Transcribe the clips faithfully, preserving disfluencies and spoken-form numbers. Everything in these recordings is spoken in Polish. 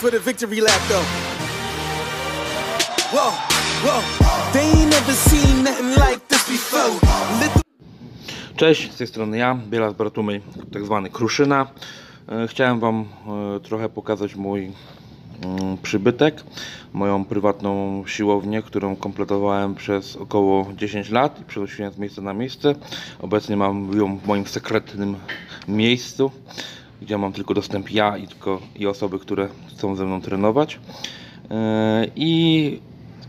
For the victory lap though. Whoa, whoa. They ain't never seen nothing like this before. Cześć, z tej strony ja, Bielas Bartłomiej, tak zwany Kruszyna. Chciałem wam trochę pokazać mój przybytek, moją prywatną siłownię, którą kompletowałem przez około dziesięć lat i przenosiłem z miejsca na miejsce. Obecnie mam ją w moim sekretnym miejscu, gdzie mam tylko dostęp ja i tylko i osoby, które chcą ze mną trenować. I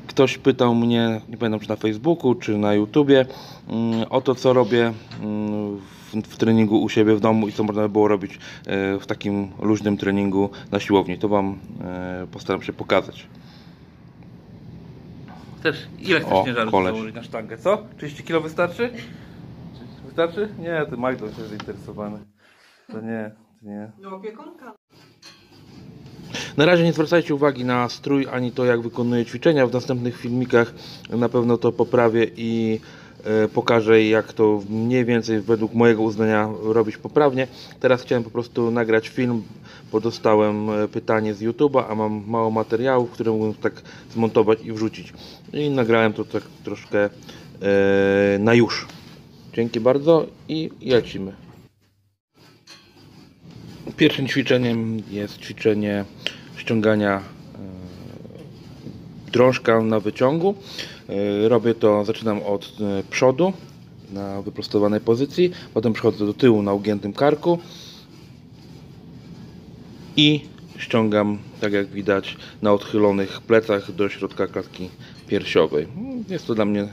ktoś pytał mnie, nie pamiętam czy na Facebooku, czy na YouTubie, o to co robię w treningu u siebie w domu i co można by było robić w takim luźnym treningu na siłowni. To wam postaram się pokazać. Chcesz, ile chcesz ciężaru założyć na sztangę, co? trzydzieści kilo wystarczy? Wystarczy? Nie, to Magda jest zainteresowany. To nie, to nie. No opiekunka. Na razie nie zwracajcie uwagi na strój, ani to jak wykonuję ćwiczenia. W następnych filmikach na pewno to poprawię i pokażę, jak to mniej więcej według mojego uznania robić poprawnie. Teraz chciałem po prostu nagrać film, bo dostałem pytanie z YouTube'a, a mam mało materiałów, które mógłbym tak zmontować i wrzucić. I nagrałem to tak troszkę na już. Dzięki bardzo i lecimy. Pierwszym ćwiczeniem jest ćwiczenie ściągania drążka na wyciągu. Robię to, zaczynam od przodu na wyprostowanej pozycji, potem przechodzę do tyłu na ugiętym karku i ściągam, tak jak widać, na odchylonych plecach do środka klatki piersiowej. Jest to dla mnie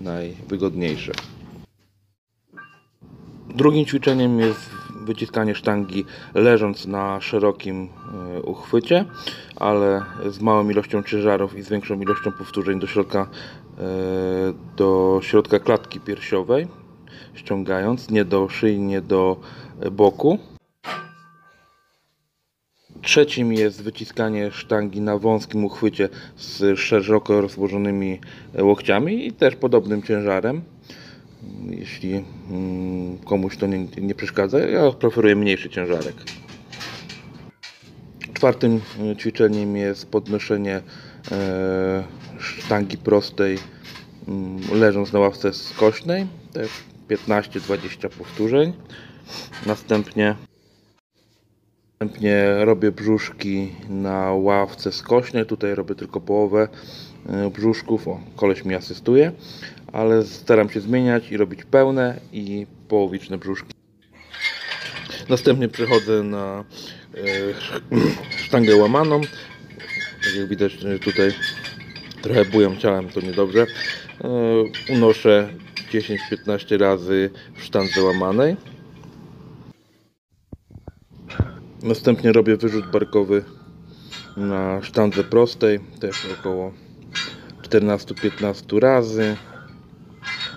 najwygodniejsze. Drugim ćwiczeniem jest wyciskanie sztangi leżąc na szerokim uchwycie, ale z małą ilością ciężarów i z większą ilością powtórzeń do środka, do środka klatki piersiowej, ściągając nie do szyi, nie do boku. Trzecim jest wyciskanie sztangi na wąskim uchwycie z szeroko rozłożonymi łokciami i też podobnym ciężarem. Jeśli komuś to nie, nie przeszkadza, ja preferuję mniejszy ciężarek. Czwartym ćwiczeniem jest podnoszenie sztangi prostej leżąc na ławce skośnej, też piętnaście do dwudziestu powtórzeń. Następnie, następnie robię brzuszki na ławce skośnej, tutaj robię tylko połowę brzuszków, o, koleś mi asystuje, ale staram się zmieniać i robić pełne i połowiczne brzuszki. Następnie przechodzę na sztangę łamaną. Tak jak widać tutaj trochę bujam ciałem, to niedobrze. Unoszę dziesięć do piętnastu razy w sztandze łamanej. Następnie robię wyrzut barkowy na sztandze prostej, też około czternaście do piętnastu razy.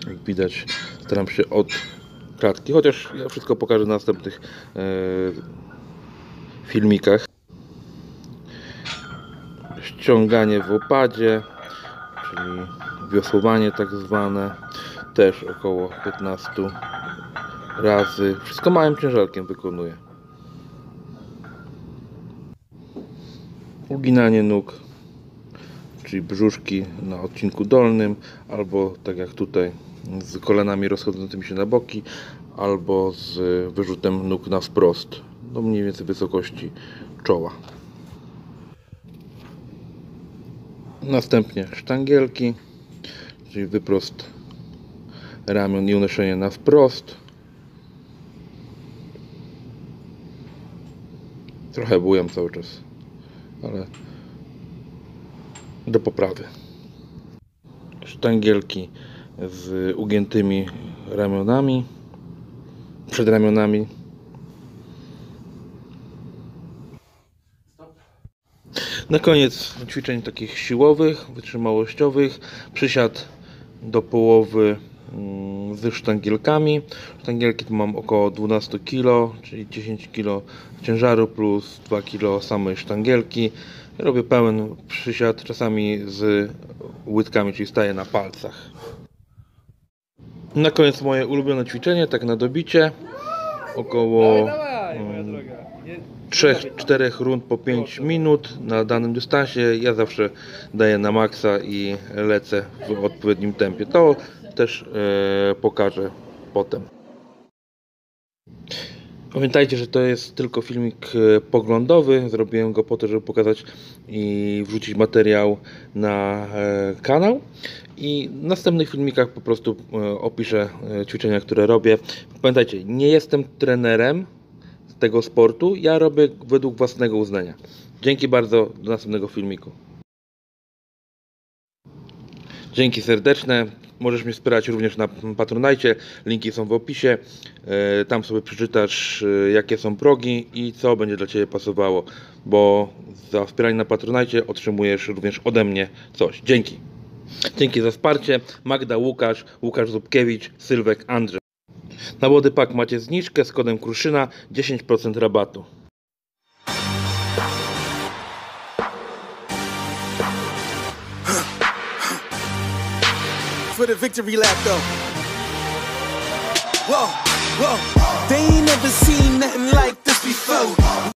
Jak widać staram się od klatki, chociaż ja wszystko pokażę na następnych yy, filmikach. Ściąganie w opadzie, czyli wiosłowanie tak zwane, też około piętnaście razy. Wszystko małym ciężarkiem wykonuję. Uginanie nóg, czyli brzuszki na odcinku dolnym, albo tak jak tutaj z kolanami rozchodzącymi się na boki, albo z wyrzutem nóg na wprost, do mniej więcej wysokości czoła. Następnie sztangielki, czyli wyprost ramion i unoszenie na wprost. Trochę bujam cały czas, ale do poprawy. Sztangielki z ugiętymi ramionami, przed ramionami. Na koniec ćwiczeń takich siłowych, wytrzymałościowych, przysiad do połowy ze sztangielkami. Sztangielki tu mam około dwanaście kilo, czyli dziesięć kilo ciężaru plus dwa kilo samej sztangielki. Robię pełen przysiad, czasami z łydkami, czyli staję na palcach. Na koniec moje ulubione ćwiczenie, tak na dobicie. Około trzech czterech rund po pięć minut na danym dystansie. Ja zawsze daję na maksa i lecę w odpowiednim tempie. To też e, pokażę potem. Pamiętajcie, że to jest tylko filmik poglądowy. Zrobiłem go po to, żeby pokazać i wrzucić materiał na kanał. I w następnych filmikach po prostu opiszę ćwiczenia, które robię. Pamiętajcie, nie jestem trenerem tego sportu. Ja robię według własnego uznania. Dzięki bardzo. Do następnego filmiku. Dzięki serdeczne. Możesz mnie wspierać również na Patronite, linki są w opisie, tam sobie przeczytasz, jakie są progi i co będzie dla Ciebie pasowało, bo za wspieranie na Patronite otrzymujesz również ode mnie coś. Dzięki! Dzięki za wsparcie. Magda, Łukasz, Łukasz Zubkiewicz, Sylwek Andrzej. Na Bodypak macie zniżkę z kodem Kruszyna, dziesięć procent rabatu. For the victory lap though. Whoa, whoa. They ain't never seen nothing like this before.